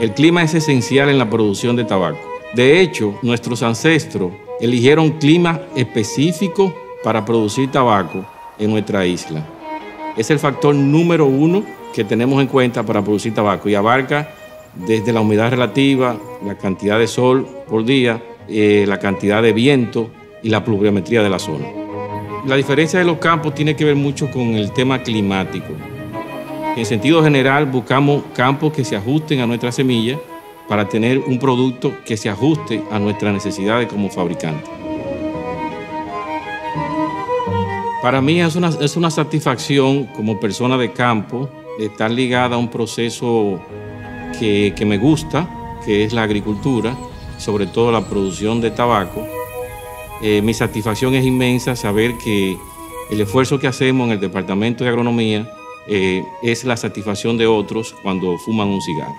El clima es esencial en la producción de tabaco. De hecho, nuestros ancestros eligieron climas específicos para producir tabaco en nuestra isla. Es el factor número uno que tenemos en cuenta para producir tabaco y abarca desde la humedad relativa, la cantidad de sol por día, la cantidad de viento y la pluviometría de la zona. La diferencia de los campos tiene que ver mucho con el tema climático. En sentido general, buscamos campos que se ajusten a nuestra semilla para tener un producto que se ajuste a nuestras necesidades como fabricante. Para mí es una satisfacción como persona de campo de estar ligada a un proceso que me gusta, que es la agricultura, sobre todo la producción de tabaco. Mi satisfacción es inmensa saber que el esfuerzo que hacemos en el Departamento de Agronomía es la satisfacción de otros cuando fuman un cigarro.